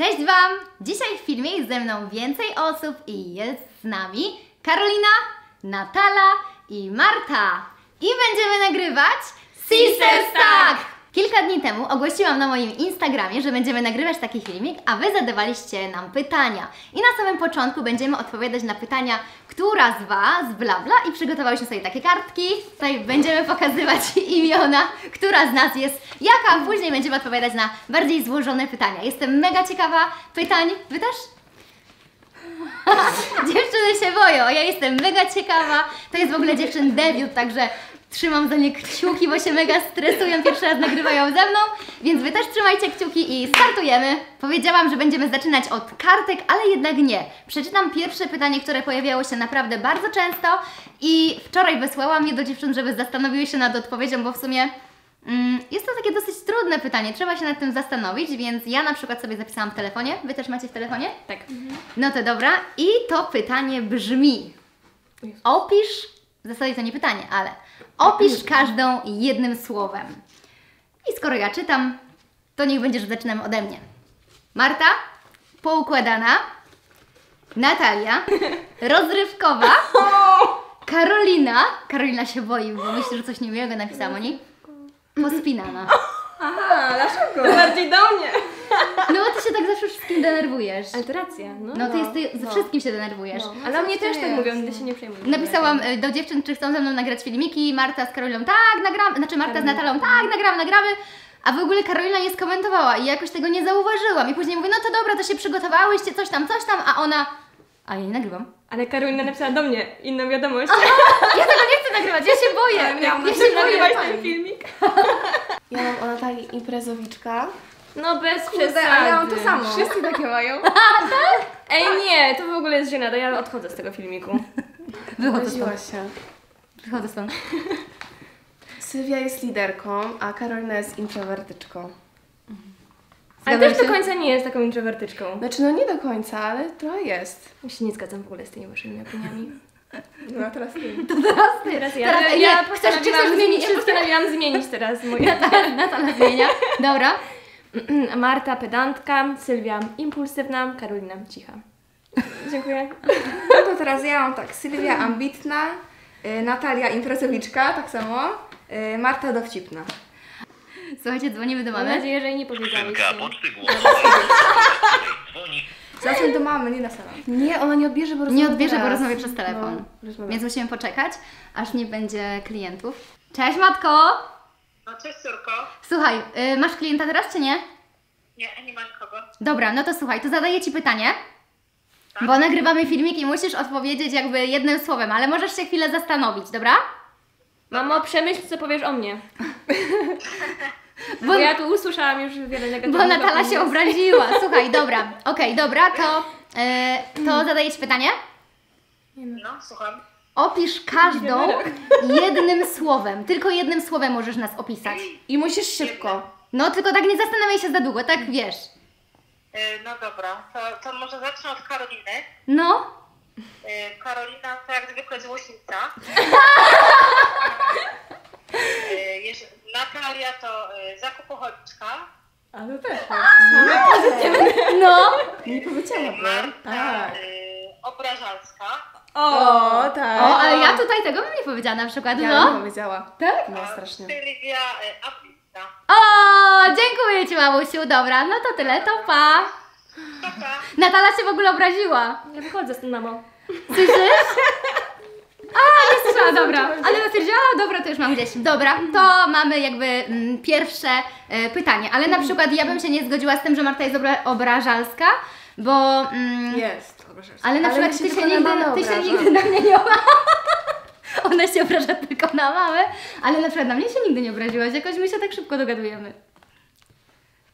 Cześć Wam! Dzisiaj w filmie jest ze mną więcej osób i jest z nami Karolina, Natalia i Marta. I będziemy nagrywać Sisters Tag! Kilka dni temu ogłosiłam na moim Instagramie, że będziemy nagrywać taki filmik, a Wy zadawaliście nam pytania. I na samym początku będziemy odpowiadać na pytania, która z Was, bla bla, i przygotowałyśmy sobie takie kartki. Tutaj będziemy pokazywać imiona, która z nas jest jaka, a później będziemy odpowiadać na bardziej złożone pytania. Jestem mega ciekawa pytań. Wy też? Dziewczyny się boją, ja jestem mega ciekawa. To jest w ogóle dziewczyn debiut, także trzymam za nie kciuki, bo się mega stresują, pierwszy raz nagrywają ze mną, więc Wy też trzymajcie kciuki i startujemy. Powiedziałam, że będziemy zaczynać od kartek, ale jednak nie. Przeczytam pierwsze pytanie, które pojawiało się naprawdę bardzo często i wczoraj wysłałam je do dziewczyn, żeby zastanowiły się nad odpowiedzią, bo w sumie jest to takie dosyć trudne pytanie, trzeba się nad tym zastanowić, więc ja na przykład sobie zapisałam w telefonie. Wy też macie w telefonie? Tak. No to dobra. I to pytanie brzmi: opisz... W zasadzie to nie pytanie, ale opisz każdą jednym słowem. I skoro ja czytam, to niech będzie, że zaczynamy ode mnie. Marta, poukładana. Natalia, rozrywkowa. Karolina, Karolina się boi, bo myślę, że coś niemiłego napisałam o niej. Pospinana. Aha, dlaczego? Bardziej do mnie. No bo Ty się tak zawsze wszystkim denerwujesz. Ale to racja. No, ty ze wszystkim się denerwujesz. No. Ale o mnie też tak mówią, gdy się nie przejmuję. Napisałam do dziewczyn, czy chcą ze mną nagrać filmiki. Marta z Karoliną, tak, nagramy. Znaczy Marta z Natalią, tak, nagramy. A w ogóle Karolina nie skomentowała i jakoś tego nie zauważyłam. I później mówię, no to dobra, to się przygotowałyście, coś tam. A ona... A ja nie nagrywam. Ale Karolina napisała do mnie inną wiadomość. Aha, ja tego nie chcę nagrywać, ja się boję. Ja się nagrywać ten filmik. Ja mam o Natalii imprezowiczka. No bez przesady. Ja mam to samo. Wszyscy takie mają. Tak? Ej nie, to w ogóle jest żenada, ja odchodzę z tego filmiku. Wychodzę stąd. Sylwia jest liderką, a Karolina jest introwertyczką. Ale też do końca nie jest taką introwertyczką. Znaczy no nie do końca, ale trochę jest. Ja się nie zgadzam w ogóle z tymi waszymi opiniami. No teraz ty. To teraz ja postanowiłam zmienić teraz moje. Natalia zmienia. Dobra. Marta pedantka, Sylwia impulsywna, Karolina cicha. Dziękuję. No to teraz ja mam tak: Sylwia ambitna, Natalia imprezowiczka, tak samo, Marta dowcipna. Słuchajcie, dzwonimy do mamy. Mam nadzieję, że jej nie powiedziałeś. Zacznę do mamy, nie na salon. Nie, ona nie odbierze, bo rozmawia przez telefon. No, więc musimy poczekać, aż nie będzie klientów. Cześć matko! No cześć córko. Słuchaj, masz klienta teraz czy nie? Nie, nie mam nikogo. Dobra, no to słuchaj, to zadaję Ci pytanie. Tak? Bo nagrywamy filmik i musisz odpowiedzieć jakby jednym słowem, ale możesz się chwilę zastanowić, dobra? Mamo, przemyśl, co powiesz o mnie. Bo ja tu usłyszałam już wiele negatywnych. Bo Natalia się obraziła. Słuchaj, dobra, okej, dobra, to zadaję Ci pytanie. No, słucham. Opisz każdą jednym słowem. Tylko jednym słowem możesz nas opisać. I musisz szybko. No, tylko tak nie zastanawiaj się za długo, tak wiesz. No dobra, to może zacznę od Karoliny. No. Karolina to jak zwykle złośnica. Natalia to zakupocholiczka. Ale też. No. Nie powiedziałam. Marta obrażalska. O, tak. O, ale ja tutaj tego bym nie powiedziała na przykład. Ja bym powiedziała. Tak? No strasznie. Sylwia ambitna. O, dziękuję Ci mamusiu. Dobra, no to tyle, to pa. Natalia się w ogóle obraziła. Ja wychodzę z tym, mamo. Słyszysz? A, nie słyszała, dobra. Ale potwierdziła, dobra, to już mam gdzieś. Dobra, to mamy jakby pierwsze pytanie. Ale na przykład ja bym się nie zgodziła z tym, że Marta jest obrażalska, bo... jest obrażalska. Ale na przykład ty się nigdy na mnie nie Ona się obraża tylko na mamę, ale na przykład na mnie się nigdy nie obraziłaś. Jakoś my się tak szybko dogadujemy.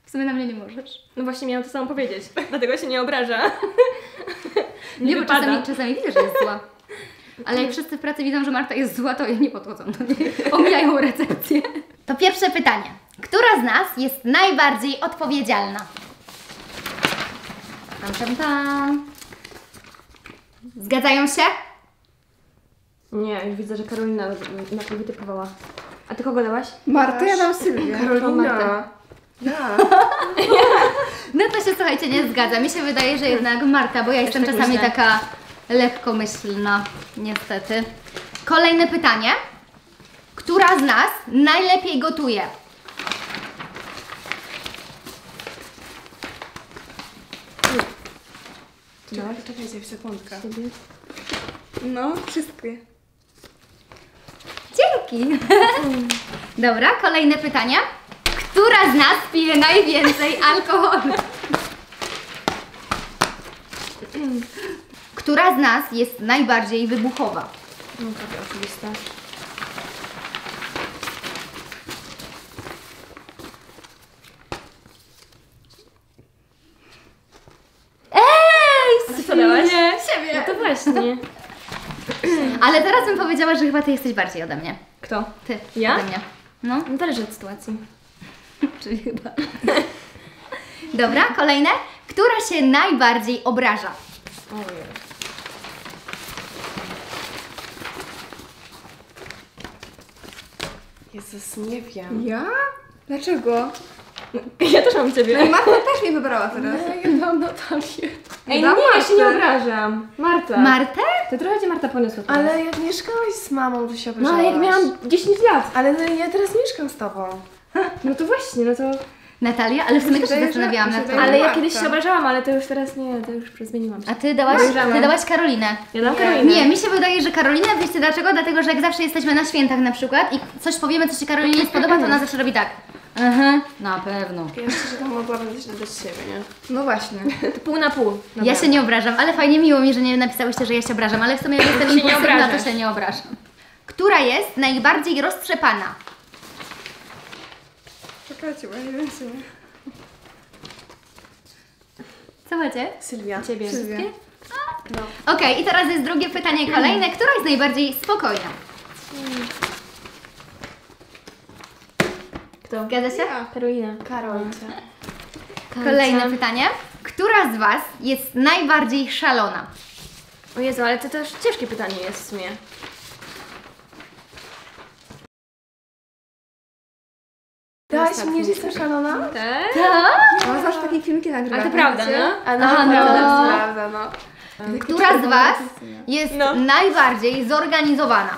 W sumie na mnie nie możesz. No właśnie miałam to samo powiedzieć, dlatego się nie obraża. Nie, bo czasami widzę, że jest zła. Ale jak wszyscy w pracy widzą, że Marta jest zła, to ja nie podchodzą do niej. Omijają recepcję. To pierwsze pytanie. Która z nas jest najbardziej odpowiedzialna? Tam. Zgadzają się? Nie, już widzę, że Karolina na to wytypowała. A Ty kogo dałaś? Marta, ja dam Sylwię. Karolina. Ja. No to się słuchajcie, nie zgadza. Mi się wydaje, że jednak Marta, bo ja jestem tak czasami myślę. Taka lekkomyślna, niestety. Kolejne pytanie. Która z nas najlepiej gotuje? Czekajcie, sekundkę. No, wszystkie. Dzięki. Dobra, kolejne pytanie. Która z nas pije najwięcej alkoholu? Która z nas jest najbardziej wybuchowa? No, taka oczywista. Nie, siebie. No to właśnie. Ale teraz bym powiedziała, że chyba ty jesteś bardziej ode mnie. Kto? Ty. Ja? Ode mnie. No. Zależy od sytuacji. Czyli chyba. Dobra, kolejne. Która się najbardziej obraża? Ojej. Jezus, nie wiem. Ja? Dlaczego? Ja też mam ciebie. No i Marta też mnie wybrała teraz. No, ja mam Natalię. Ej, nie, ja się nie obrażam. Marta. Martę? To trochę cię Marta poniosła teraz. Ale jak mieszkałaś z mamą, to się obrażałaś. No, ale jak miałam 10 lat. Ale no, ja teraz mieszkam z tobą. No to właśnie, no to... Natalia, ale w sumie też się zastanawiałam nad tym. Ale ja kiedyś się obrażałam, ale to już teraz nie, to już zmieniłam się. A ty dałaś Karolinę. Ja dałam Karolinę. Nie, mi się wydaje, że Karolina, wiecie dlaczego? Dlatego, że jak zawsze jesteśmy na świętach na przykład i coś powiemy, co się Karolinie nie spodoba, to ona zawsze robi tak. Aha, na pewno. Ja szczerze to mogłabym też dodać siebie, nie? No właśnie. To pół na pół. Dobra. Ja się nie obrażam, ale fajnie miło mi, że nie napisałyście, że ja się obrażam, ale w sumie jak jestem impulsywna, to się nie obrażam. Która jest najbardziej roztrzepana? Czekajcie, bo nie wiem sobie. Co macie? Sylwia. Ciebie. Sylwia. No. Okej, i teraz jest drugie pytanie kolejne. Która jest najbardziej spokojna? Kto? Zgadza się? Ja. Karolina. Karolina. Kolejne pytanie. Która z was jest najbardziej szalona? O Jezu, ale to też ciężkie pytanie jest w sumie. Dałaś mnie, że jestem szalona? Tak? Tak? No, zawsze takie filmiki nagrywam. A to prawda, no? A no, aha, no. Prawda, no. Która z was jest najbardziej zorganizowana?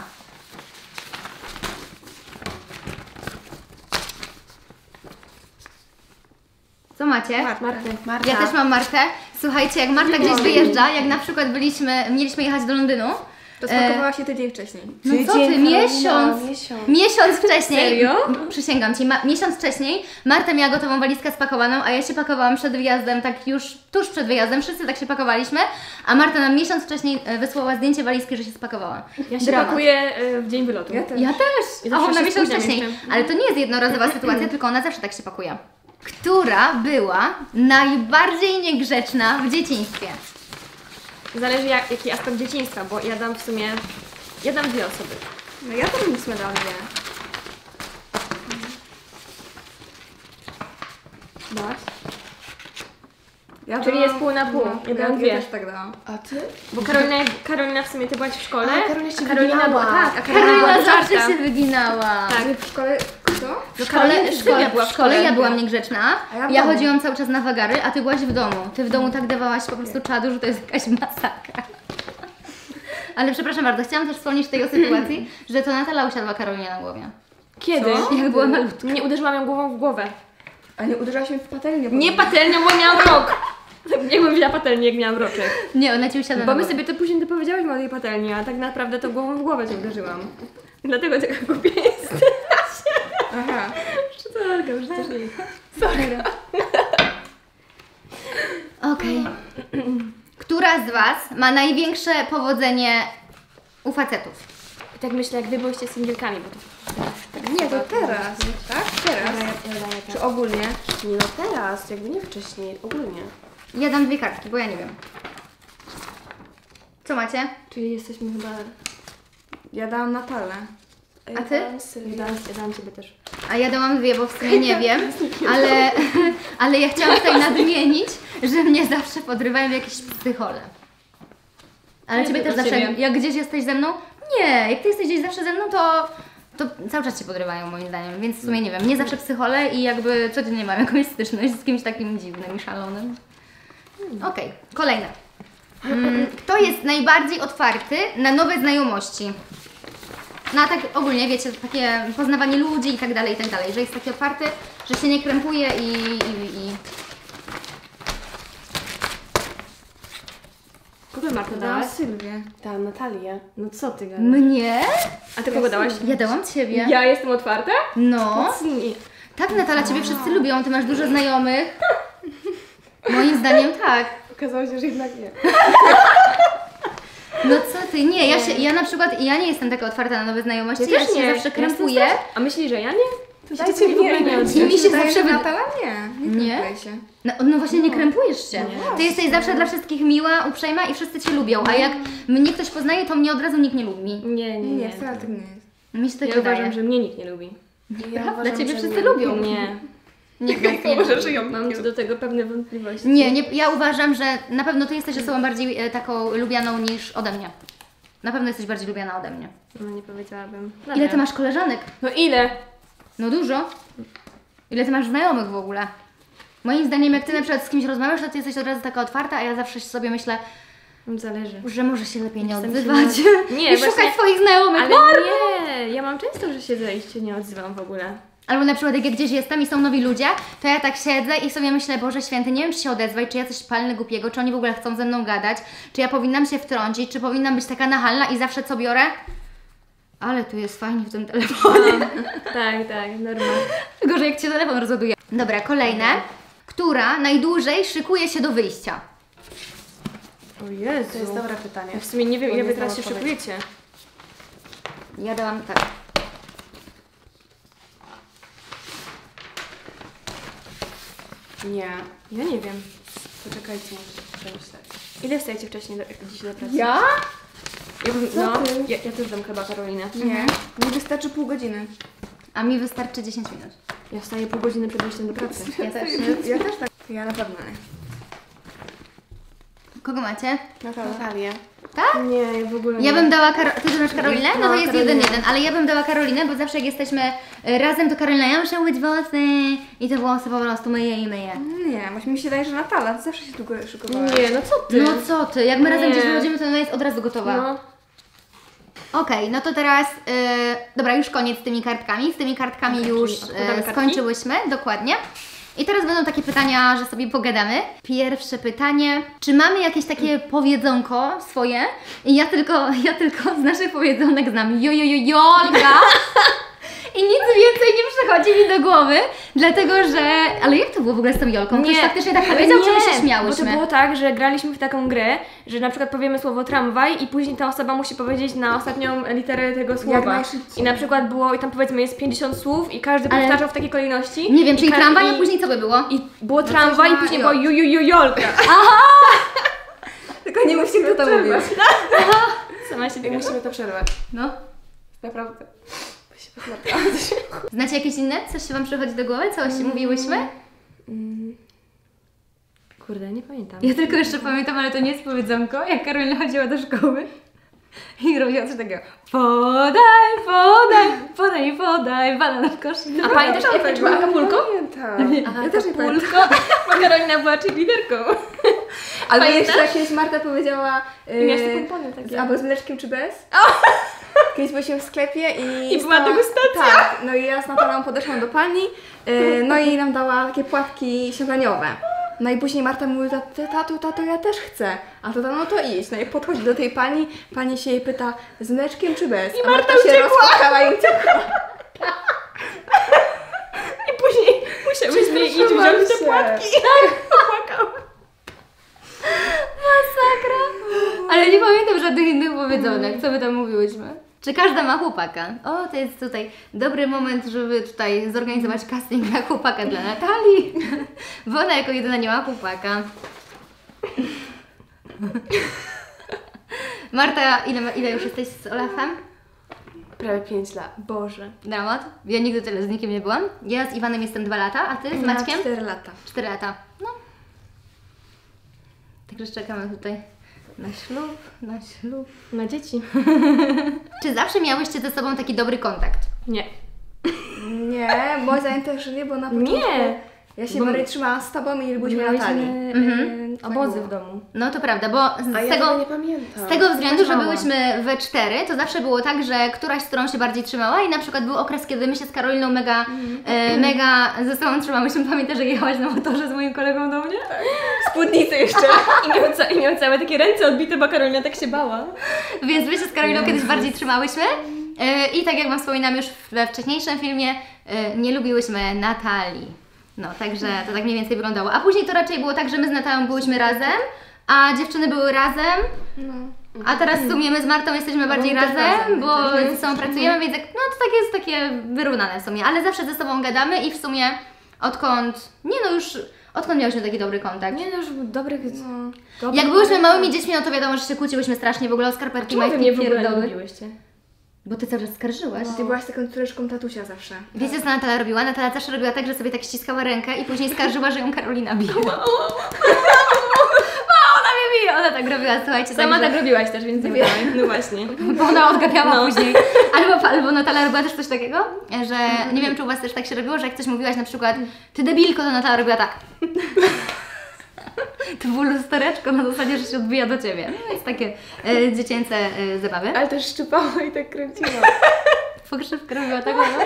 Co macie? Marta. Ja też mam Martę. Słuchajcie, jak Marta gdzieś wyjeżdża, jak na przykład mieliśmy jechać do Londynu. To spakowała się tydzień wcześniej. No tydzień, co ty, miesiąc wcześniej. Serio? Przysięgam ci, miesiąc wcześniej Marta miała gotową walizkę spakowaną, a ja się pakowałam przed wyjazdem, tak już tuż przed wyjazdem, wszyscy tak się pakowaliśmy, a Marta nam miesiąc wcześniej wysłała zdjęcie walizki, że się spakowała. Ja się pakuję w dzień wylotu. Ja też. A ona miesiąc wcześniej. Ale to nie jest jednorazowa sytuacja, tylko ona zawsze tak się pakuje. Która była najbardziej niegrzeczna w dzieciństwie? Zależy jaki aspekt dzieciństwa, bo ja dam w sumie... Ja dam dwie osoby. No ja też nic nie dam dwie. Dałaś? Ja czyli jest pół na pół. No, ja dwie. Też tak dałam. A ty? Bo Karolina w sumie ty byłaś w szkole. A Karolina zawsze się wyginała. Tak. W szkole... Kto? W szkole ja byłam niegrzeczna, ja chodziłam cały czas na wagary, a ty byłaś w domu. Ty w domu tak dawałaś po prostu czadu, że to jest jakaś masakra. Ale przepraszam bardzo, chciałam też wspomnieć tej sytuacji, że to Natalia usiadła Karolinie na głowie. Kiedy? Jak była malutka. Nie uderzyłam ją głową w głowę. A nie uderzałaś mnie w patelnię? Nie patelnią, bo miałam rok. Nie bym wzięła patelnię, jak miałam roczek. Nie, ona ci usiadła. Bo my sobie to później dopowiedziałaś o tej patelni, a tak naprawdę to głową w głowę cię uderzyłam. Dlatego taka głupia jest. Aha. Już to też nie. Sorry. Okej. Która z was ma największe powodzenie u facetów? I tak myślę, jak wy byłyście singielkami, bo to... Tak nie, to teraz. Tak? Teraz. Ja czy ogólnie? Nie, no teraz. Jakby nie wcześniej. Ogólnie. Ja dam dwie kartki, bo ja nie wiem. Co macie? Czyli jesteśmy chyba... Ja dałam Natalię. A ty? Ja dałam ciebie też. A ja dałam dwie, bo w sumie nie wiem, ale ja chciałam tutaj nadmienić, że mnie zawsze podrywają jakieś psychole. Ale ciebie też zawsze, jak gdzieś jesteś ze mną, nie, jak ty jesteś gdzieś zawsze ze mną, to cały czas cię podrywają moim zdaniem, więc w sumie nie wiem, mnie zawsze psychole i jakby codziennie mam jakąś styczność z kimś takim dziwnym i szalonym. Okej, kolejne. Kto jest najbardziej otwarty na nowe znajomości? Na tak ogólnie, wiecie, takie poznawanie ludzi i tak dalej, że jest taki otwarty, że się nie krępuje i... Kogo Marta dałaś? Sylwię. Ta Natalię. No co ty gadasz? Mnie? A ty kogo dałaś? Ja dałam ciebie. Ja jestem otwarta? No. Tak, Natalia, ciebie wszyscy lubią, ty masz dużo znajomych. Moim zdaniem tak. Okazało się, że jednak nie. No co ty, nie, ja na przykład, ja nie jestem taka otwarta na nowe znajomości, ja też się zawsze krępuję. A myślisz, że ja nie? Dajcie mi, mi się zawsze Natalia nie krępuj się. No właśnie, nie krępujesz się. No. Ty jesteś zawsze dla wszystkich miła, uprzejma i wszyscy cię lubią, a jak mnie ktoś poznaje, to mnie od razu nikt nie lubi. Nie, wcale tak nie jest. Mi się tak wydaje. Ja uważam, że mnie nikt nie lubi. Dla ciebie wszyscy lubią. Nie. Mam do tego pewne wątpliwości. Nie, ja uważam, że na pewno ty jesteś osobą bardziej taką lubianą niż ode mnie. Na pewno jesteś bardziej lubiana ode mnie. No nie powiedziałabym. Ile ty masz koleżanek? No ile? No dużo. Ile ty masz znajomych w ogóle? Moim zdaniem, jak ty na przykład z kimś rozmawiasz, to ty jesteś od razu taka otwarta, a ja zawsze sobie myślę, zależy, że może się lepiej nie odzywać i szukać swoich znajomych. Ale nie, ja mam często, że siedzę i się nie odzywam w ogóle. Albo na przykład jak ja gdzieś jestem i są nowi ludzie, to ja tak siedzę i sobie myślę, Boże Święty, nie wiem czy się odezwać, czy ja coś palnę głupiego, czy oni w ogóle chcą ze mną gadać, czy ja powinnam się wtrącić, czy powinnam być taka nachalna i zawsze co biorę? Ale tu jest fajnie w tym telefonie. Tak, normalnie. Gorzej jak Cię telefon rozładuje. Dobra, kolejne. Która najdłużej szykuje się do wyjścia? O Jezu. To jest dobre pytanie. Ja w sumie nie wiem, ile Wy teraz się szykujecie. Ja dałam tak. Nie, ja nie wiem. Poczekajcie, muszę przemyśleć. Ile wstajecie wcześniej dziś do pracy? Ja? Ja też dam chyba Karolinę. Nie, mi wystarczy pół godziny. A mi wystarczy 10 minut. Ja wstaję pół godziny przed wyjściem do pracy. Ja też tak. Ja na pewno nie. Kogo macie? Natalię. Tak? Nie, w ogóle nie. Ja bym dała Karolinę. Ty masz Karolinę? No to jest 1-1, ale ja bym dała Karolinę, bo zawsze jak jesteśmy razem, to Karolina, ja muszę myć włosy i te włosy po prostu myję i myję. Nie, właśnie mi się daje, że Natalia zawsze się długo szykowała. Nie, no co ty? Jak my razem gdzieś wychodzimy, to ona jest od razu gotowa. No. Okej, no to teraz, dobra, już koniec z tymi kartkami. Z tymi kartkami już skończyłyśmy, dokładnie. I teraz będą takie pytania, że sobie pogadamy. Pierwsze pytanie. Czy mamy jakieś takie powiedzonko swoje? I ja tylko z naszych powiedzonek znam jolka. I nic więcej nie przychodzi mi do głowy, dlatego że... Ale jak to było w ogóle z tą Jolką? Ktoś faktycznie tak powiedział, czy my się śmiałyśmy? Bo to było tak, że graliśmy w taką grę, że na przykład powiemy słowo tramwaj i później ta osoba musi powiedzieć na ostatnią literę tego słowa. I na przykład było, i tam powiedzmy jest 50 słów i każdy powtarzał w takiej kolejności. Nie wiem, czyli tramwaj, a później co by było? I było tramwaj i później było Jolka. Aha! Tylko nie musi kto to mówić. Sama się musimy to przerwać. No. Naprawdę. Znacie jakieś inne? Coś się Wam przychodzi do głowy? Coś mówiłyśmy? Kurde, nie pamiętam. Ja tylko jeszcze pamiętam, ale to nie jest powiedzonko, jak Karolina chodziła do szkoły i robiła coś takiego. Podaj, banan w koszu. A pamiętasz, jak była Acapulco? Pamiętam. Ja też nie pamiętam. Bo Karolina była cheerleaderką. Ale jeszcze jakieś Marta powiedziała... Miałaś te kompony takie. Albo z mleczkiem czy bez? Kiedyś byliśmy w sklepie i była degustacja. Tak, no i ja z Natalią podeszłam do pani, no i nam dała takie płatki śniadaniowe. No i później Marta mówi, tato, ja też chcę. A tata, no to idź. No i podchodzi do tej pani, pani się jej pyta, z mleczkiem czy bez? I Marta się rozpłakała i uciekła. I później musiałyśmy iść wziąć te płatki. Masakra. Ale nie pamiętam żadnych innych powiedzonek, co my tam mówiłyśmy. Czy każda ma chłopaka? O, to jest tutaj dobry moment, żeby tutaj zorganizować casting na chłopaka dla Natalii. Bo ona jako jedyna nie ma chłopaka. Marta, ile już jesteś z Olafem? Prawie 5 lat. Boże. Dramat? Ja nigdy tyle z nikim nie byłam. Ja z Iwanem jestem 2 lata, a Ty z Maćkiem? Ja 4 lata. 4 lata. No. Także czekamy tutaj. Na ślub. Na dzieci. Czy zawsze miałyście ze sobą taki dobry kontakt? Nie. Nie, moim zdaniem też nie, bo na początku ja się bardziej trzymałam z Tobą i nie byliśmy Natalii. obozy w domu. No to prawda, bo z tego względu, że byłyśmy we cztery, to zawsze było tak, że któraś stron się bardziej trzymała i na przykład był okres, kiedy my się z Karoliną mega, mega ze sobą trzymałyśmy. Pamiętasz, że jechałaś na motorze z moim kolegą do mnie? Tak. Spódnicę jeszcze i miał całe takie ręce odbite, bo Karolina tak się bała. Więc my się z Karoliną kiedyś bardziej trzymałyśmy. I tak jak Wam wspominam już we wcześniejszym filmie, nie lubiłyśmy Natalii. No, także to tak mniej więcej wyglądało. A później to raczej było tak, że my z Natalią byłyśmy razem, a dziewczyny były razem. No. A teraz w sumie my z Martą jesteśmy bardziej razem, bo ze sobą pracujemy, więc no to tak jest takie wyrównane w sumie. Ale zawsze ze sobą gadamy i w sumie odkąd, odkąd miałyśmy taki dobry kontakt? Nie no, już dobrych... No, dobry, jak byłyśmy małymi dziećmi, no to wiadomo, że się kłóciłyśmy strasznie w ogóle o skarpetki majtki pierdoły. Bo Ty cały czas skarżyłaś. Ty byłaś taką córeczką tatusia zawsze. Wiecie, co Natalia robiła? Natalia zawsze robiła tak, że sobie tak ściskała rękę i później skarżyła, że ją Karolina bije. Ona mnie bije! Ona tak robiła, słuchajcie. Sama tak robiłaś też, więc nie wiem. No właśnie. Bo ona odgapiała później. Albo Natalia robiła też coś takiego, że nie wiem, czy u Was też tak się robiło, że jak coś mówiłaś na przykład Ty debilko, to Natalia robiła tak. To było lustereczko na zasadzie, że się odbija do Ciebie. Jest takie dziecięce zabawy. Ale też szczypało i tak kręciło. Pokrzywkę robiła tak, no?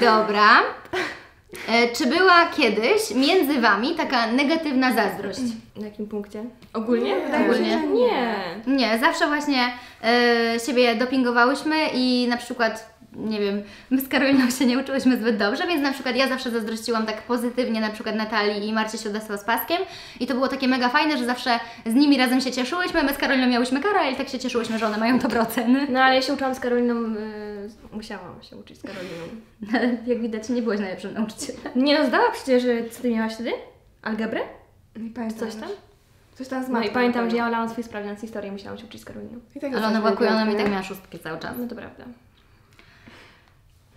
Dobra. Czy była kiedyś między Wami taka negatywna zazdrość? Na jakim punkcie? Ogólnie? Nie. Ogólnie. Nie. Nie, zawsze właśnie siebie dopingowałyśmy i na przykład... Nie wiem, my z Karoliną się nie uczyłyśmy zbyt dobrze, więc na przykład ja zawsze zazdrościłam tak pozytywnie na przykład Natalii i Marcie Siódasło z Paskiem i to było takie mega fajne, że zawsze z nimi razem się cieszyłyśmy, my z Karoliną miałyśmy karę, ale tak się cieszyłyśmy, że one mają dobre oceny. No ale ja się uczyłam z Karoliną, musiałam się uczyć z Karoliną. Ale jak widać nie byłaś najlepszym nauczycielem. Nie no, zdała przecież, co Ty miałaś wtedy? Algebrę? Nie pamiętam. Coś tam? Coś tam z matką. No i pamiętam, że ja olałam swój sprawdzian z historii, musiałam się uczyć z Karoliną. I tak ale ona była kujoną i tak miała szóstkę cały czas. No to prawda.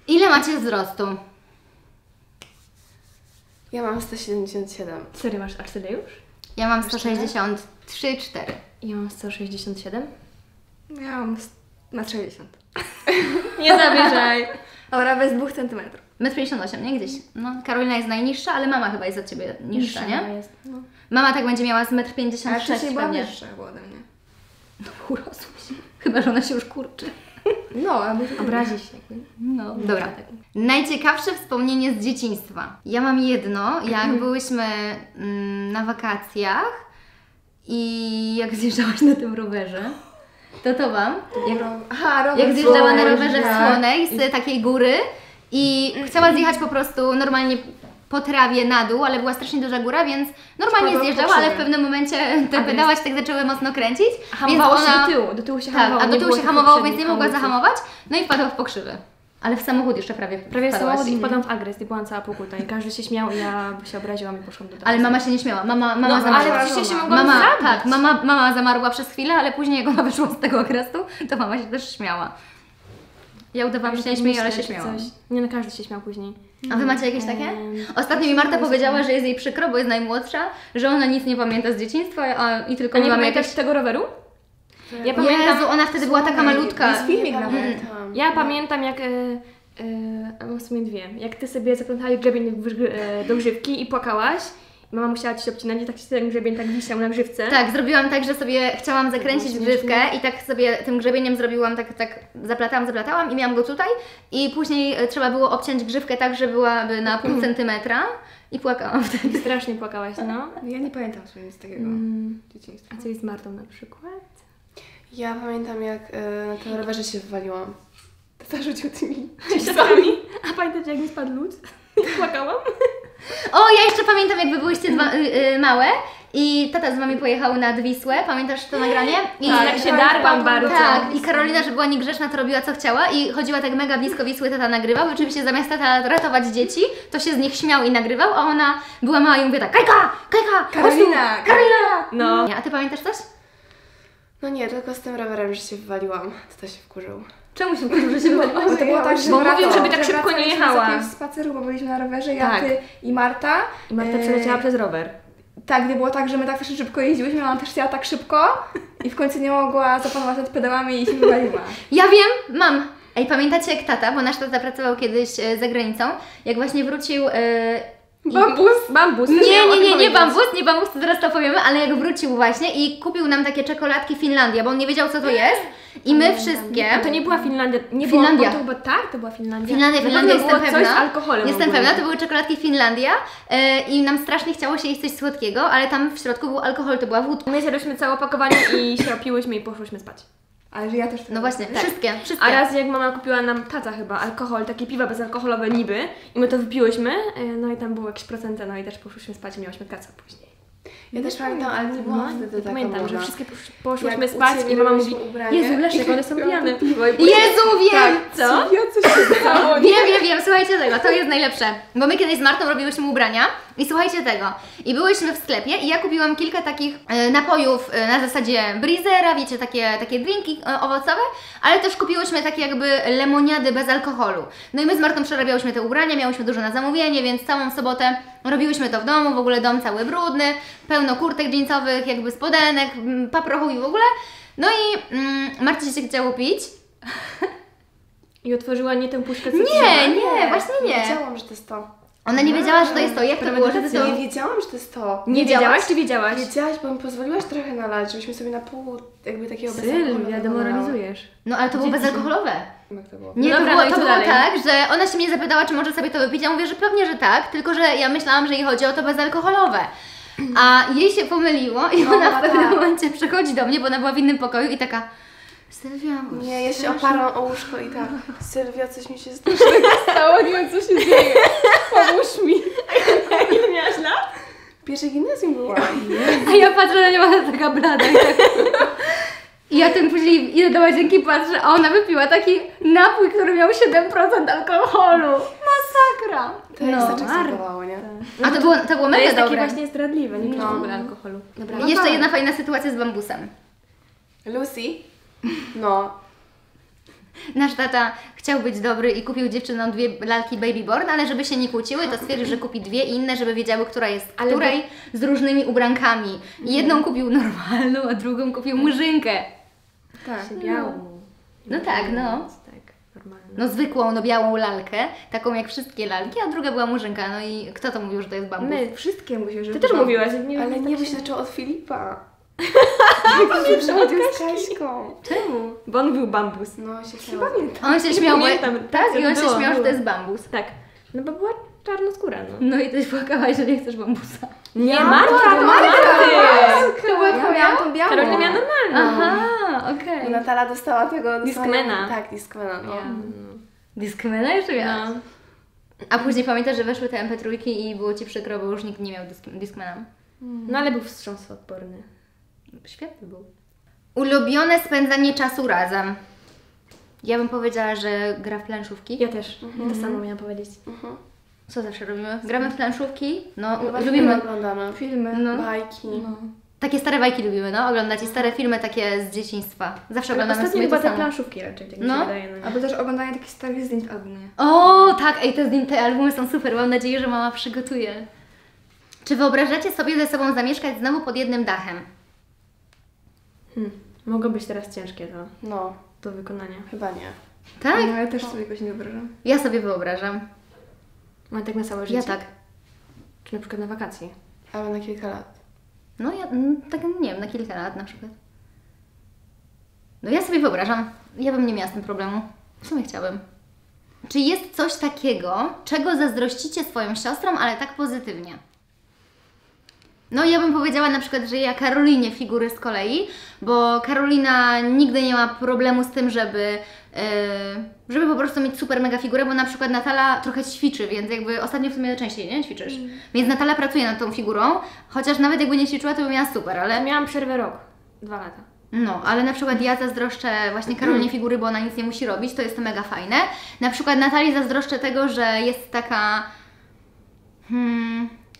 Ile macie wzrostu? Ja mam 177. Serio, masz aż tyle już? Ja mam 163, 4. Ja mam 167. Ja mam 160. Nie zabierzaj. Dobra, bez 2 cm. 1,58 m, nie? Gdzieś. No, Karolina jest najniższa, ale mama chyba jest od Ciebie niższa, nie? Mama, jest, no. Mama tak będzie miała z 1,56 m. A wcześniej była niższa ode mnie. No, urosła się. Chyba, że ona się już kurczy. No, aby obrazić się. No, dobra. Najciekawsze wspomnienie z dzieciństwa. Ja mam jedno, jak byłyśmy na wakacjach i jak zjeżdżałaś na tym rowerze, to Wam. Jak zjeżdżała na rowerze w Słonej z takiej góry i chciała zjechać po prostu normalnie po trawie na dół, ale była strasznie duża góra, więc normalnie zjeżdżała, ale w pewnym momencie te pedałaś tak zaczęły mocno kręcić. Hamowało się do tyłu się hamowało. Tak, a do tyłu się hamowało, więc nie mogła zahamować, no i wpadła w pokrzywy. Ale w samochód jeszcze prawie w samochód i wpadłam w agresję, byłam cała pokutna i każdy się śmiał i ja się obraziłam i poszłam do domu. Ale mama się nie śmiała, mama zamarła. Ale przecież się mogłam zabrać. Tak, mama zamarła przez chwilę, ale później jak ona wyszła z tego okresu, to mama się też śmiała. Ja udawałam, że się nie śmieję, ale się śmiałam. Nie, no każdy się śmiał później. A Wy macie jakieś takie? Ostatnio mi Marta powiedziała, że jest jej przykro, bo jest najmłodsza, że ona nic nie pamięta z dzieciństwa i tylko nie mamy jakiegoś tego roweru? Ja pamiętam, Jezu, ona wtedy była taka malutka. Jest filmik nawet. Ja pamiętam jak... w sumie dwie. Jak Ty sobie zaplątałeś grzebień do grzywki i płakałaś. Mama musiała Ci się obcinać i tak się ten grzebień tak wisiał na grzywce. Tak, zrobiłam tak, że sobie chciałam zakręcić grzywkę i tak sobie tym grzebieniem zrobiłam, tak zaplatałam i miałam go tutaj. I później trzeba było obciąć grzywkę tak, że byłaby na pół centymetra i płakałam wtedy. Strasznie płakałaś, no. Ja nie pamiętam sobie nic takiego dzieciństwa. A co jest z Martą na przykład? Ja pamiętam jak na tym rowerze się wywaliłam. Tata rzucił tymi dzieciakami. A pamiętacie jak mi spadł lód? I płakałam. O, ja jeszcze pamiętam, jak Wy byłyście małe i tata z Wami pojechał nad Wisłę, pamiętasz to nagranie? I tak się darłam bardzo. Tak, i Karolina, że była niegrzeczna, to robiła co chciała i chodziła tak mega blisko Wisły, tata nagrywał. Oczywiście zamiast tata ratować dzieci, to się z nich śmiał i nagrywał, a ona była mała i mówiła tak: Kajka! Kajka! Karolina! Karolina! No. A Ty pamiętasz coś? No nie, tylko z tym rowerem, że się wywaliłam. Tata się wkurzył. Czemu się wkurzył, że się wywaliłam? Bo to było tak, że mówił, żeby tak szybko nie jechała. Z spaceru, bo byliśmy na rowerze, ja, Ty i Marta. I Marta przeleciała przez rower. Tak, gdy było tak, że my tak też szybko jeździłyśmy, ona też chciała tak szybko i w końcu nie mogła zapanować nad pedałami i się wywaliła. Ja wiem, mam. Ej, pamiętacie jak tata, bo nasz tata pracował kiedyś za granicą, jak właśnie wrócił Bambus? Bambus. Nie bambus, to teraz to powiemy, ale jak wrócił właśnie i kupił nam takie czekoladki Finlandia, bo on nie wiedział co to jest i my wszystkie... A to nie była Finlandia, nie Finlandia. Było, to chyba tak, to była Finlandia. Finlandia, jestem pewna. Coś z alkoholem. Jestem pewna, to były czekoladki Finlandia i nam strasznie chciało się jeść coś słodkiego, ale tam w środku był alkohol, to była wódka. My zjadłyśmy całe opakowanie i się opiłyśmy i poszłyśmy spać. Ale że ja też... No właśnie, tak. Wszystkie. A raz jak mama kupiła nam tata chyba alkohol, takie piwa bezalkoholowe niby i my to wypiłyśmy, no i tam było jakieś procenty, no i też poszłyśmy spać i miałyśmy kaca później. Ja też pamiętam, ale nie było wtedy taka pamiętam, że wszystkie poszłyśmy spać i mama mówi, Jezu, Leszek, one są pijane. Jezu, wiem! Tak, co? Coś się stało. Wiem, słuchajcie tego, to jest najlepsze. Bo my kiedyś z Martą robiłyśmy ubrania i słuchajcie tego. I byłyśmy w sklepie i ja kupiłam kilka takich napojów na zasadzie breezera, wiecie, takie drinki owocowe, ale też kupiłyśmy takie jakby lemoniady bez alkoholu. No i my z Martą przerabiałyśmy te ubrania, miałyśmy dużo na zamówienie, więc całą sobotę robiłyśmy to w domu, w ogóle dom cały brudny, pełno kurtek jeansowych, jakby spodenek, paprochu i w ogóle. No i Marcie się chciało pić. I otworzyła nie tę puszkę z Nie, właśnie nie. Wiedziałam, że to jest to. Ona nie wiedziała, że to jest to. Jak to było, że to jest to? Nie wiedziałam, że to jest to. Nie wiedziałaś czy wiedziałaś? Wiedziałaś, bo mi pozwoliłaś trochę nalać, żebyśmy sobie na pół jakby takiego bezalkoholowego. Ja demoralizujesz. No ale to było bezalkoholowe. To było. Nie, dobra, to było tak, że ona się mnie zapytała, czy może sobie to wypić. Ja mówię, że pewnie, że tak, tylko że ja myślałam, że jej chodzi o to bezalkoholowe. A jej się pomyliło i ona w pewnym momencie przychodzi do mnie, bo ona była w innym pokoju i taka... Sylwia, nie, ja się oparłam o łóżko i tak. Sylwia, coś mi się stało, nie wiem co się dzieje. Pomóż mi. A ile miałaś lat? Pierwsze gimnazjum była. A ja patrzę na nią, taka blada. I ja ten później idę do łazienki, patrzę, a ona wypiła taki napój, który miał 7% alkoholu. Masakra! To jest zaczęło, nie? A to było mega dobre. To jest takie właśnie zdradliwe, nie piła w ogóle alkoholu. Dobra. I jeszcze jedna fajna sytuacja z bambusem. Lucy? No. Nasz tata chciał być dobry i kupił dziewczynom dwie lalki Baby Born, ale żeby się nie kłóciły, to stwierdził, że kupi dwie inne, żeby wiedziały, która jest której, z różnymi ubrankami. I jedną kupił normalną, a drugą kupił murzynkę. Tak, białą. No tak, no. No zwykłą, no białą lalkę, taką jak wszystkie lalki, a druga była murzynka. No i kto to mówił, że to jest bambus? My, wszystkie mówiły, że... Ty też mówiłaś. Ale nie, bo się zaczęło od Filipa. Nie przychodził z Kaśką. Czemu? Bo on był bambus. No, się śmiał. On się śmiał. Tak? I on się śmiał, że to jest bambus. Tak. No bo była czarnoskóra, no. No i też płakałaś, że nie chcesz bambusa. Nie, Marta! Ja miałam tą białą. Karolina miała normalną. Aha, okej. Natalia dostała tego... Diskmana. Tak, Diskmana, no. Diskmana jeszcze miała. A później pamiętasz, że weszły te MP3 i było ci przykro, bo już nikt nie miał Diskmana. No ale był wstrząsoodporny. Świetny był. Ulubione spędzanie czasu razem. Ja bym powiedziała, że gra w planszówki. Ja też. Ja to samo miałam powiedzieć. Co zawsze robimy? Gramy w planszówki. No, lubimy. Oglądamy filmy, bajki. No. Takie stare bajki lubimy, no. Oglądać i stare filmy takie z dzieciństwa. Zawsze ale oglądamy sobie to samo. Te planszówki raczej, tak mi się wydaje. No. Albo też oglądanie takich starych zdjęć w albumie. O, tak! Ej, te albumy są super. Mam nadzieję, że mama przygotuje. Czy wyobrażacie sobie ze sobą zamieszkać znowu pod jednym dachem? Mogą być teraz ciężkie to do wykonania. Chyba nie. Tak? No ja też sobie jakoś nie wyobrażam. Ja sobie wyobrażam. Ale tak na całe życie? Ja tak. Czy na przykład na wakacje? Ale na kilka lat. No ja tak nie wiem, na kilka lat na przykład. No ja sobie wyobrażam. Ja bym nie miała z tym problemu. W sumie chciałabym. Czy jest coś takiego, czego zazdrościcie swoją siostrą, ale tak pozytywnie? No ja bym powiedziała na przykład, że ja Karolinie figury z kolei, bo Karolina nigdy nie ma problemu z tym, żeby po prostu mieć super mega figurę, bo na przykład Natalia trochę ćwiczy, więc jakby ostatnio w sumie częściej nie ćwiczysz. Więc Natalia pracuje nad tą figurą, chociaż nawet jakby nie ćwiczyła, to by miała super, ale... Miałam przerwę rok, 2 lata. No, ale na przykład ja zazdroszczę właśnie Karolinie figury, bo ona nic nie musi robić, to jest to mega fajne. Na przykład Natalii zazdroszczę tego, że jest taka...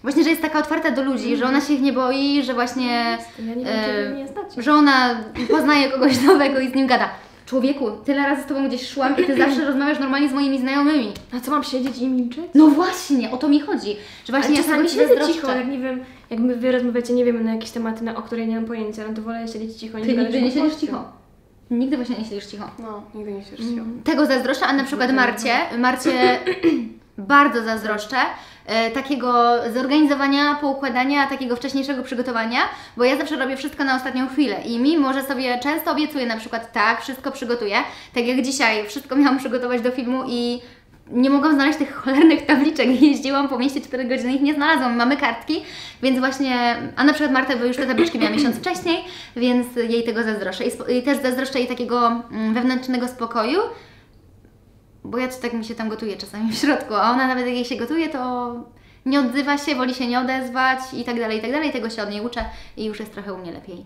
Właśnie, że jest taka otwarta do ludzi, że ona się ich nie boi, że właśnie... Ja nie wiem, nie stać. Że ona poznaje kogoś nowego i z nim gada. Człowieku, tyle razy z Tobą gdzieś szłam i Ty zawsze rozmawiasz normalnie z moimi znajomymi. A co, mam siedzieć i milczeć? No właśnie, o to mi chodzi. Że właśnie ja czasami siedzę cicho, jak nie wiem, jak Wy rozmawiacie, nie wiem, na jakieś tematy, o których nie mam pojęcia, no to wolę siedzieć cicho. Ty nigdy nie siedzisz cicho. Nigdy właśnie nie siedzisz cicho. No, nigdy nie siedzisz cicho. Tego zazdroszczę, a na przykład Marcie bardzo zazdroszczę, takiego zorganizowania, poukładania, takiego wcześniejszego przygotowania, bo ja zawsze robię wszystko na ostatnią chwilę i mimo że sobie często obiecuję na przykład tak, wszystko przygotuję, tak jak dzisiaj wszystko miałam przygotować do filmu i nie mogłam znaleźć tych cholernych tabliczek, jeździłam po mieście 4 godziny, ich nie znalazłam, mamy kartki, więc właśnie, a na przykład Marta już te tabliczki miała miesiąc wcześniej, więc jej tego zazdroszczę i też zazdroszczę jej takiego wewnętrznego spokoju, bo ja tak mi się tam gotuję czasami w środku, a ona nawet jak jej się gotuje, to nie odzywa się, woli się nie odezwać i tak dalej, tego się od niej uczę i już jest trochę u mnie lepiej.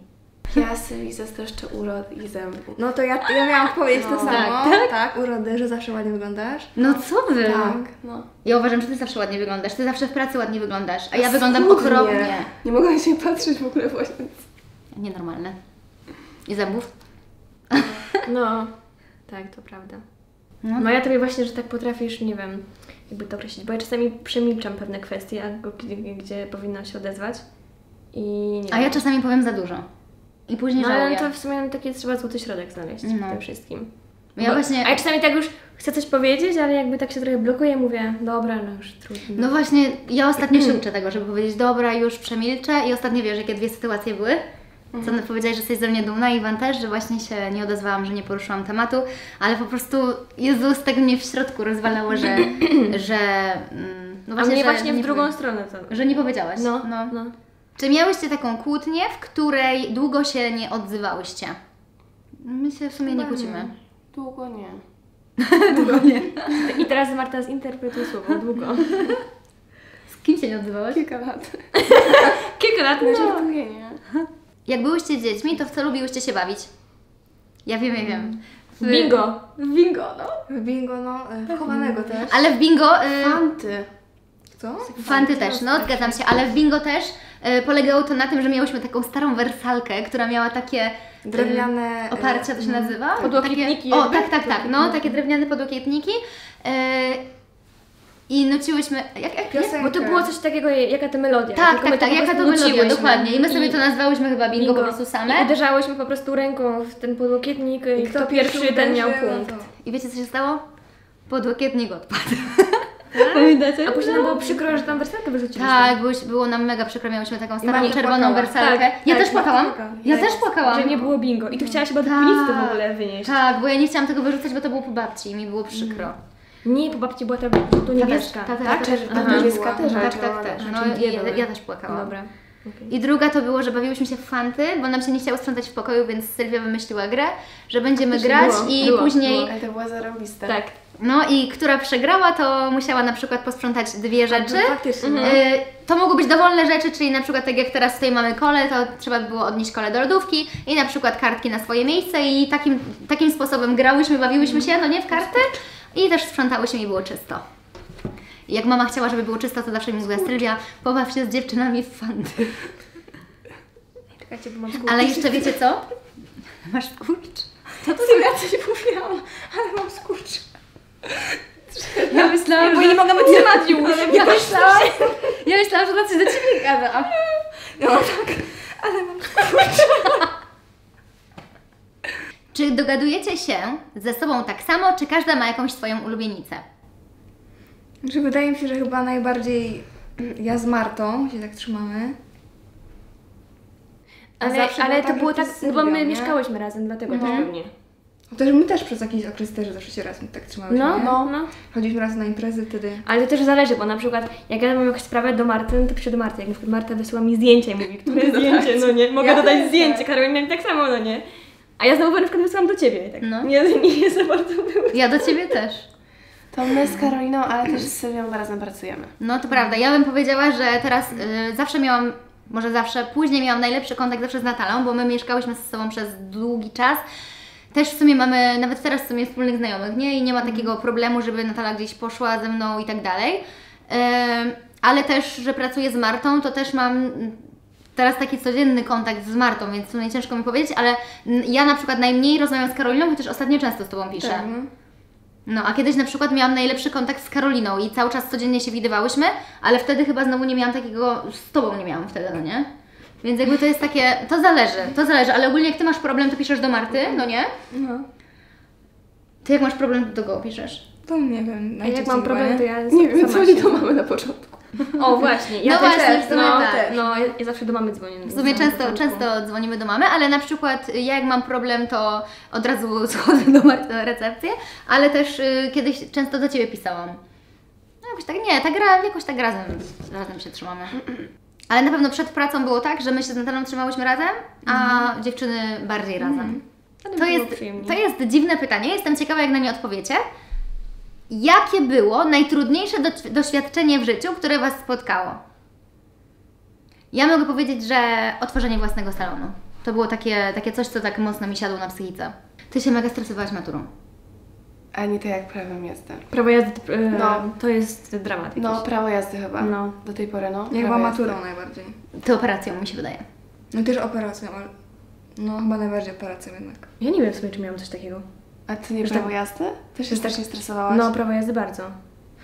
Ja sobie zazdroszczę urody i zębów. No to ja miałam powiedzieć to samo. Tak, urody, że zawsze ładnie wyglądasz. No co wy? Tak, no. Ja uważam, że ty zawsze ładnie wyglądasz, ty zawsze w pracy ładnie wyglądasz, a ja wyglądam okropnie. Nie mogłam się patrzeć w ogóle właśnie. Nienormalne. I zębów? No, tak, to prawda. No. No ja tobie właśnie, że tak potrafisz, nie wiem, jakby to określić, bo ja czasami przemilczam pewne kwestie, gdzie powinnam się odezwać i nie wiem. Ja czasami powiem za dużo. I później żałuję. Ale to w sumie taki trzeba złoty środek znaleźć w tym wszystkim. Ja właśnie... A czasami tak już chcę coś powiedzieć, ale jakby tak się trochę blokuję, mówię, dobra, no już trudno. No właśnie, ja ostatnio się uczę tego, żeby powiedzieć, dobra, już przemilczę i ostatnio wiesz, jakie dwie sytuacje były. Co powiedziałaś, że jesteś ze mnie dumna, Iwan też, że właśnie się nie odezwałam, że nie poruszyłam tematu, ale po prostu Jezus tak mnie w środku rozwalało, że... no właśnie, w drugą stronę to... Że nie powiedziałaś. No. Czy miałyście taką kłótnię, w której długo się nie odzywałyście? My się w sumie nie kłócimy. Długo nie. Długo nie. I teraz Marta zinterpretuj słowo długo. Z kim się nie odzywałaś? Kilka lat. Kilka lat, no. Żartuję, nie? Jak byłyście dziećmi, to w co lubiłyście się bawić? Ja wiem, Bingo. Bingo, no. Bingo, no. Chowanego też. Ale w bingo... Fanty. Co? Fanty też, no zgadzam się, ale w bingo też polegało to na tym, że miałyśmy taką starą wersalkę, która miała takie drewniane oparcia, to się nazywa? Podłokietniki. Takie, takie drewniane podłokietniki i nuciłyśmy, bo to było coś takiego, jaka to melodia. Tak, jaka to melodia, dokładnie. I my sobie to nazwałyśmy chyba bingo po prostu same. I uderzałyśmy po prostu ręką w ten podłokietnik i kto pierwszy, ten miał punkt. I wiecie co się stało? Podłokietnik odpadł. A później nam było przykro, że tam wersalkę wyrzuciliśmy. Tak, było nam mega przykro, miałyśmy taką starą czerwoną wersalkę. Ja też płakałam. Ja też płakałam. Że nie było bingo. I tu chciałaś chyba do piwnicy w ogóle wynieść. Tak, bo ja nie chciałam tego wyrzucać, bo to było po babci i mi było przykro. Nie, po babci była to niebieska. Ta niebieska też. Tak. No ja też płakałam. Dobra. I druga to było, że bawiłyśmy się w fanty, bo nam się nie chciało sprzątać w pokoju, więc Sylwia wymyśliła grę, że będziemy grać i później... Ale to była zarobista. Tak. No i która przegrała, to musiała na przykład posprzątać dwie rzeczy. To mogły być dowolne rzeczy, czyli na przykład tak jak teraz tutaj mamy kolę, to trzeba było odnieść kolę do lodówki i na przykład kartki na swoje miejsce i takim sposobem grałyśmy, bawiłyśmy się, no nie, w karty i też sprzątałyśmy i było czysto. I jak mama chciała, żeby było czysto, to zawsze mi mówiła, Sylwia, pobaw się z dziewczynami w fanty. Czekajcie, bo mam skurcz. Ale jeszcze wiecie co? Masz skurcz? Ja coś mówiłam, ale mam skurcz. Ja myślałam, bo nie mogę wytrzymać już. Ja myślałam, że to coś do ciebie gada. No tak, ale mam skurcz. Czy dogadujecie się ze sobą tak samo, czy każda ma jakąś swoją ulubienicę? Że wydaje mi się, że chyba najbardziej ja z Martą się tak trzymamy. Ale to było tak, no bo my mieszkałyśmy razem, dlatego też pewnie. Chociaż my też przez jakiś okres też zawsze się razem tak trzymałyśmy. Chodziliśmy razem na imprezy wtedy. Ale to też zależy, bo na przykład jak ja mam jakąś sprawę do Marty, no to piszę do Marty. Jak na przykład Marta wysyła mi zdjęcie i mówi, które zdjęcie, no nie, mogę dodać zdjęcie, Karolina mi tak samo, no nie. A ja znowu na przykład wysyłam do ciebie i tak, nie za bardzo było. Ja do ciebie też. To my z Karoliną, ale też z Sylwią razem pracujemy. No to prawda, ja bym powiedziała, że teraz zawsze miałam, może zawsze, później miałam najlepszy kontakt zawsze z Natalią, bo my mieszkałyśmy ze sobą przez długi czas. Też w sumie mamy, nawet teraz w sumie wspólnych znajomych, nie? I nie ma takiego problemu, żeby Natalia gdzieś poszła ze mną i tak dalej. Ale też, że pracuję z Martą, to też mam teraz taki codzienny kontakt z Martą, więc w sumie ciężko mi powiedzieć, ale ja na przykład najmniej rozmawiam z Karoliną, chociaż ostatnio często z Tobą piszę. No, a kiedyś na przykład miałam najlepszy kontakt z Karoliną i cały czas codziennie się widywałyśmy, ale wtedy chyba znowu nie miałam takiego, z Tobą nie miałam wtedy, no nie? Więc jakby to jest takie, to zależy, ale ogólnie jak Ty masz problem, to piszesz do Marty, no nie? No. Ty jak masz problem, to do kogo piszesz? To nie wiem. A jak mam problem, to ja nie wiem, co oni to mamy na początku. O właśnie, ja no właśnie, w sumie tak. No, ja zawsze do mamy dzwonię. W sumie często dzwonimy do mamy, ale na przykład ja jak mam problem, to od razu schodzę do Marty na recepcję, ale też kiedyś często do Ciebie pisałam. No jakoś tak, nie, jakoś tak razem się trzymamy. Ale na pewno przed pracą było tak, że my się z Natalią trzymałyśmy razem, a dziewczyny bardziej razem. To jest dziwne pytanie, jestem ciekawa jak na nie odpowiecie. Jakie było najtrudniejsze doświadczenie w życiu, które Was spotkało? Ja mogę powiedzieć, że otworzenie własnego salonu. To było takie coś, co tak mocno mi siadło na psychice. Ty się mega stresowałaś maturą. Ani to jak prawem jestem. Prawo jazdy to jest dramat jakiś. No, prawo jazdy chyba. No. Do tej pory, no. Ja chyba maturą najbardziej. To operacją mi się wydaje. No też operacją, ale no chyba najbardziej operacją jednak. Ja nie wiem w sumie, czy miałam coś takiego. A ty nie prawo jazdy? Ty się strasznie stresowałaś? No, prawo jazdy bardzo.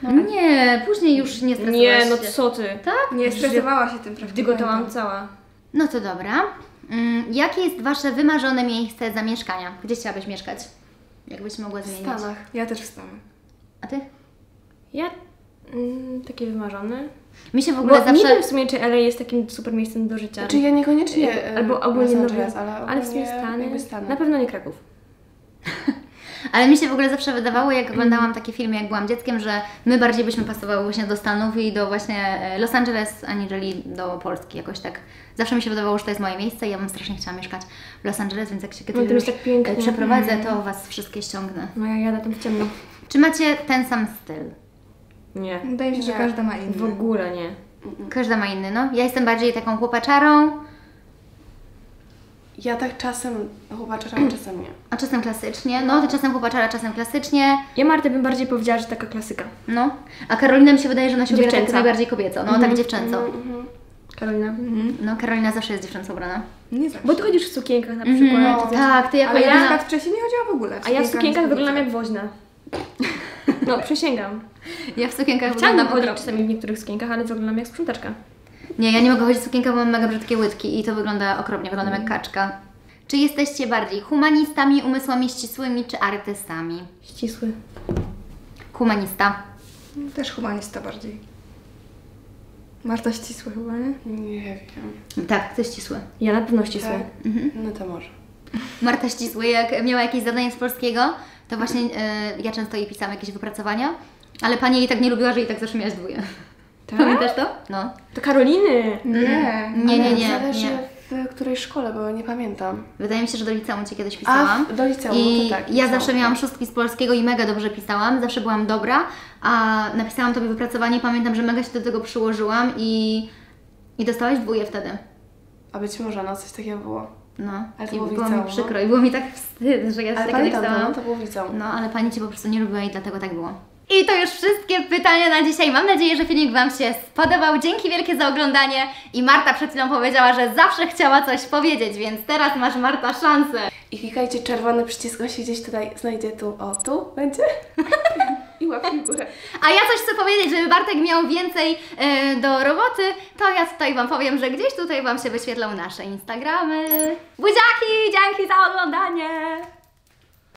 No. Nie, później już nie stresowałaś się. Nie, no co ty? Tak? Nie stresowałaś się tym praktycznie. Dygotałam cała. No to dobra. Jakie jest Wasze wymarzone miejsce zamieszkania? Gdzie chciałabyś mieszkać? Jakbyś mogła zmienić? W Stanach. Ja też w Stanach. A Ty? Ja... takie wymarzone. Mi się w ogóle zawsze... Nie wiem w sumie, czy LA jest takim super miejscem do życia. Czy ja niekoniecznie... Albo ogólnie Los Angeles, ale w sumie Stany. Na pewno nie Kraków. Ale mi się w ogóle zawsze wydawało, jak oglądałam takie filmy, jak byłam dzieckiem, że my bardziej byśmy pasowały właśnie do Stanów i do właśnie Los Angeles, aniżeli do Polski jakoś tak. Zawsze mi się wydawało, że to jest moje miejsce i ja bym strasznie chciała mieszkać w Los Angeles, więc jak się kiedyś już tak przeprowadzę, to Was wszystkie ściągnę. No ja jadę tam w ciemno. Czy macie ten sam styl? Nie. Wydaje mi się, że każda ma inny. W ogóle nie. Każda ma inny, no. Ja jestem bardziej taką chłopaczarą. Ja tak czasem chłopaczara, czasem nie. A czasem klasycznie? No, to czasem chłopaczara, czasem klasycznie. Ja Martę bym bardziej powiedziała, że taka klasyka. No. A Karolina mi się wydaje, że ona się ubiera tak najbardziej kobieco. No, tak dziewczęco. Karolina. No, Karolina zawsze jest dziewczęco ubrana. Nie zawsze. Bo Ty chodzisz w sukienkach na przykład. No, tak, Ty jako jedyna... Ale ja wcześniej nie chodziła w ogóle. A ja w sukienkach wyglądam jak woźna. No, przysięgam. Ja w sukienkach wyglądam okropnie. Czasami w niektórych sukienkach, ale wyglądam jak sprzątaczka. Nie, ja nie mogę chodzić w sukienkę, bo mam mega brzydkie łydki i to wygląda okropnie, wyglądam jak kaczka. Czy jesteście bardziej humanistami, umysłami ścisłymi, czy artystami? Ścisły. Humanista. Też humanista bardziej. Marta ścisły chyba, nie? Nie wiem. Tak, ty ścisły. Ja na pewno ścisły. Tak? No to może. Marta ścisły, jak miała jakieś zadanie z polskiego, to właśnie ja często jej pisałam jakieś wypracowania, ale pani jej tak nie lubiła, że jej tak zawsze miałaś dwóje. Tak? Pamiętasz to? No. To Karoliny! Nie. Zależy w której szkole, bo nie pamiętam. Wydaje mi się, że do liceum Cię kiedyś pisałam. Do liceum, i to tak. Ja zawsze miałam szóstki z polskiego i mega dobrze pisałam, zawsze byłam dobra, a napisałam Tobie wypracowanie i pamiętam, że mega się do tego przyłożyłam i dostałaś dwóje wtedy. A być może, no coś takiego było. No, ale to było liceum, mi przykro i było mi tak wstyd, że ja ale tak napisałam. No, to było liceum. No, ale Pani Cię po prostu nie lubiła i dlatego tak było. I to już wszystkie pytania na dzisiaj. Mam nadzieję, że filmik Wam się spodobał. Dzięki wielkie za oglądanie. I Marta przed chwilą powiedziała, że zawsze chciała coś powiedzieć, więc teraz masz, Marta, szansę. I klikajcie czerwony przycisk, on się gdzieś tutaj znajdzie, tu będzie. I łapki w górę. A ja coś chcę powiedzieć, żeby Bartek miał więcej do roboty, to ja tutaj Wam powiem, że gdzieś tutaj Wam się wyświetlą nasze Instagramy. Buziaki, dzięki za oglądanie!